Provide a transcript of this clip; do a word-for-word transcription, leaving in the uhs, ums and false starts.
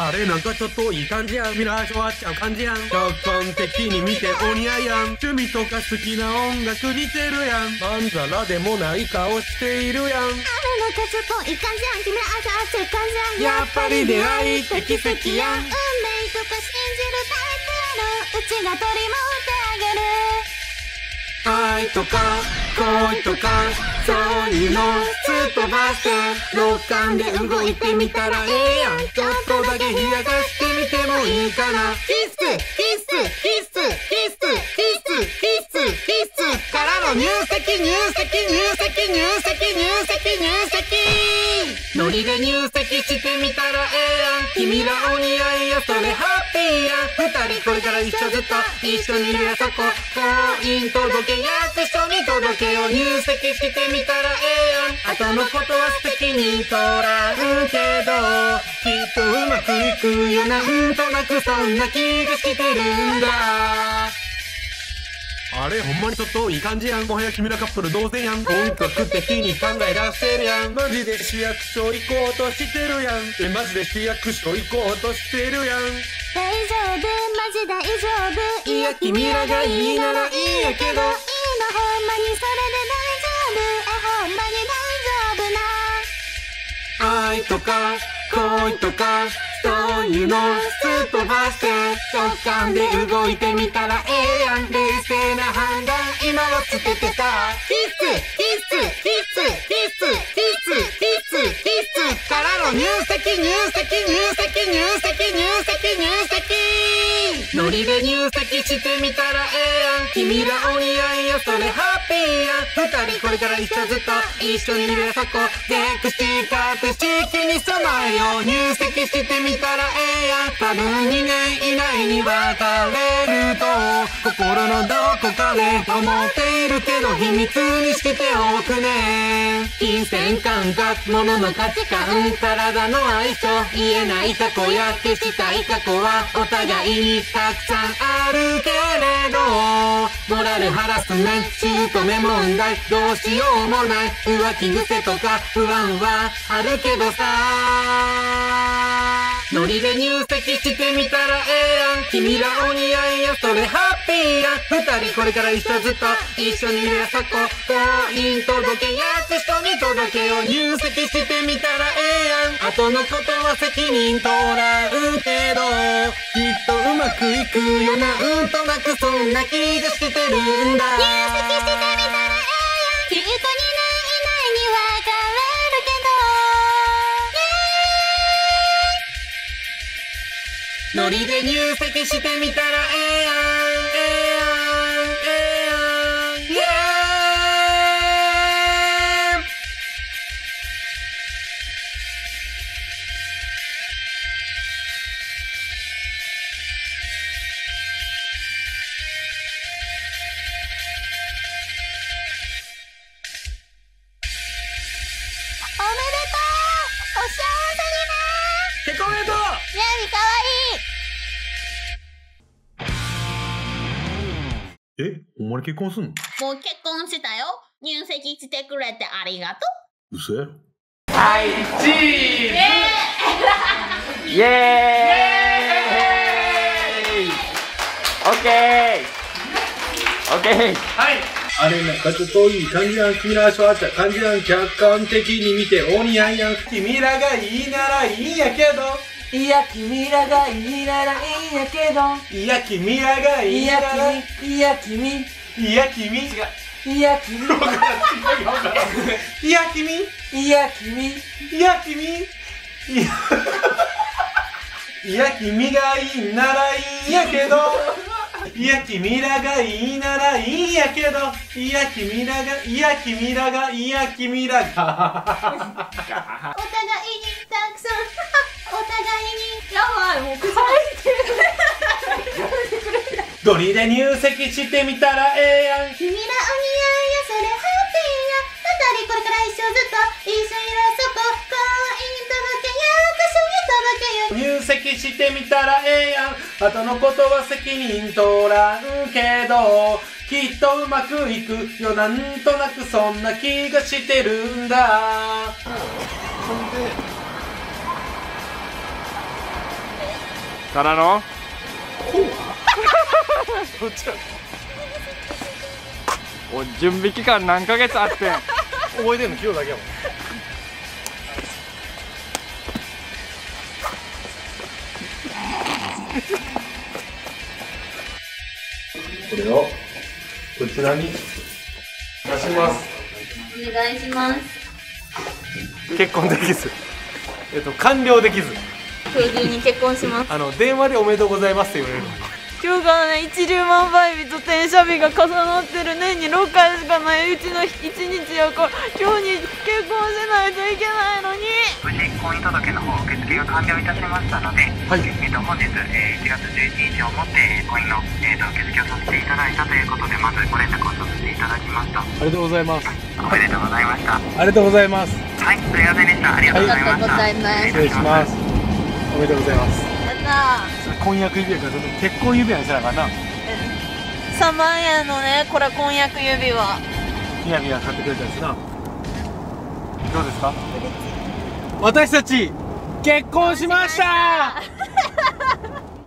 あれなんかちょっといい感じやん、ミラーショーあっちゃう感じやん、客観的に見てお似合いやん、趣味とか好きな音楽似てるやん、まんざらでもない顔しているやん、あれなんかちょっといい感じやん、君らあっちゃうあっちゃう感じやん、やっぱり出会いって奇跡やん、運命とか信じるタイプやろ、うちが取り持ってあげる、愛とか恋とかそういうのすっ飛ばして六感で動いてみたらええやん、ちょっとだけ冷やかしてみてもいいかな、キスキスキスキスキスキスキスからの入籍入籍入籍入籍入籍入籍、ノリで入籍してみたらええやん、君らお似合いやそれハッピーや、二人これから一緒ずっと一緒にいるやそこ、婚姻届役所に届けを入籍してみたらええやん、後のことは素敵にとらうけどきっとうまくいくよ、なんとなくそんな気がしてるんだ、あれほんまにちょっといい感じやん、もはや君らカップル同然やん、本格的に考え出してるやん、マジで市役所行こうとしてるやん、えマジで市役所行こうとしてるやん、大丈夫マジ大丈夫、いや君らがいいならいいやけど、いいのほんまにそれで大丈夫、あほんまに大丈夫な、愛とか恋とかそういうのすっ飛ばして直感で動いてみたらええやん、冷静な判断今は捨ててた、キスキスキスキスキスキスキスからの入籍入籍入籍入籍入籍入籍、ノリで入籍してみたらええやん、君らお似合いやそれハッピーや、二人これから一緒ずっと一緒にいるやそこ、ゼクシーカープ式に備えよう、入籍してみたらええやん、見たらええやん、多分にねん以内に別れると心のどこかで思っているけど秘密にしておくね、金銭感覚物の価値観体の相性言えない過去やってしたい過去はお互いにたくさんあるけれど、モラルハラスメント姑問題どうしようもない、浮気癖とか不安はあるけどさ、ノリで入籍してみたらええやん、君らお似合いやそれハッピーや、二人これから一緒ずっと一緒にいるやそこ、婚姻届け役所に届けを入籍してみたらええやん、後のことは責任とらうけどきっとうまくいくよ、なんとなくそんな気がしてるんだ、入籍してみたらええやん、きっとにねん以内に別れるけど、ノリで入籍してみたらええやん、ええやん、ええやん、イエーイ、おめでとう、お幸せにな、結婚おめでとう、やにかわいい、え、お前結婚すんの？もう結婚したよ。入籍してくれてありがとう。うそやろ。はい、チーズ！イエーイ！イエーイ！オッケー！オッケー！はい！あれなんかちょっといい感じやん、君らしわっちゃ感じやん、客観的に見てお似合いやん、君らがいいならいいんやけど、いや君らがいいならいいんやけど、いや君らがいいならいい、いや君、いや君、違う、いや君、いや君、いや君、いや君、いや君がいいならいいんやけど、いや君らがいいならいいんやけど、いや君らが、いや君らが、いや君らが、お互いにたくさん、お互いに、やばい、もう書いてる、やめてくれ、ノリで入籍してみたらええやん、君らお似合いやそれハッピーや、二人これから一生ずっと一緒にいるそこ、婚姻届けや、役所に届けよ、入籍してみたらええやん、後のことは責任取らんけどきっとうまくいくよ、なんとなくそんな気がしてるんだ、うん、そんでからのこうどっちだおい、準備期間何ヶ月あってん覚えてんの今日だけやもん。これをこちらに出します。お願いします。結婚できず、えっと、完了できず今日中に結婚します。あの電話でおめでとうございますって言われるの。今日からね、一粒万倍日と転写日が重なってる年にろっかいしかないうちのいちにちやから、今日に結婚しないといけないのに。無事婚姻届の方受付が完了いたしましたので、はい、えっと、本日、えー、いちがつじゅういちにちをもって婚姻の、えー、と受付をさせていただいたということで、まずご連絡をさせていただきました。ありがとうございます。おめでとうございました。ありがとうございます。はい、すみませんでした。ありがとうございました。失礼します。おめでとうございます。婚約指輪から結婚指輪にせなあかんな。さんまん円のね、これ婚約指輪。みやみや買ってくれたやつな。どうですか？私たち結婚しました。